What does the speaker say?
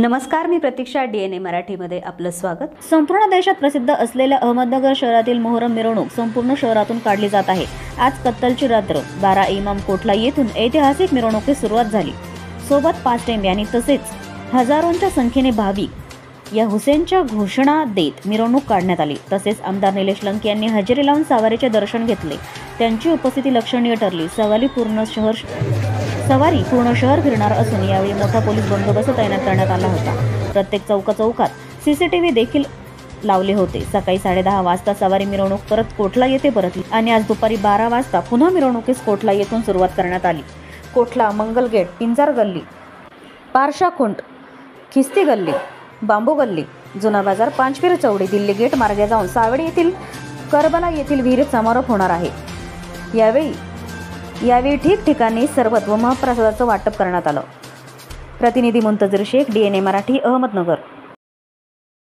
नमस्कार, मी प्रतीक्षा. डीएनए मराठीमध्ये आपलं स्वागत. संपूर्ण देशात प्रसिद्ध असलेल्या अहमदनगर शहरातील मोहरम मिरवणूक संपूर्ण शहरातून काढली जात आहे. आज कत्तलची रात्र बारा इमाम कोटला येथून ऐतिहासिक मिरवणुकीस सुरुवात झाली. सोबत 5 टेंबे आणि तसेच हजारोंच्या संख्येने भाविक या हुसेनच्या घोषणा देत मिरवणूक काढण्यात आली. तसेच आमदार निलेश लंक यांनी हजेरी लावून सावारीचे दर्शन घेतले. त्यांची उपस्थिती लक्षणीय ठरली. सवारी पूर्ण शहर फिरणार असून यावेळी मोठा पोलीस बंदोबस्त तैनात करण्यात आला होता. प्रत्येक चौकात सीसीटीव्ही देखील लावले होते. सकाळी 10:30 वाजता सवारी मिरवणूक परत कोटला येथे परतली आणि आज दुपारी 12 वाजता पुन्हा मिरवणुकीस कोटला येथून सुरुवात करण्यात आली. कोटला, मंगलगेट, पिंजार गल्ली, पारषाखोंड, खिस्ती गल्ली, बांबू गल्ली, जुना बाजार, पांचपेरे चौडी, दिल्ली गेट मार्गे जाऊन सावडी येथील करबला येथील विहिरीत समारोप होणार आहे. यावेळी ठिकठिकाणी सरबत व महाप्रसादाचं वाटप करण्यात आलं. प्रतिनिधी मुंतजर शेख, डीएनए मराठी, अहमदनगर.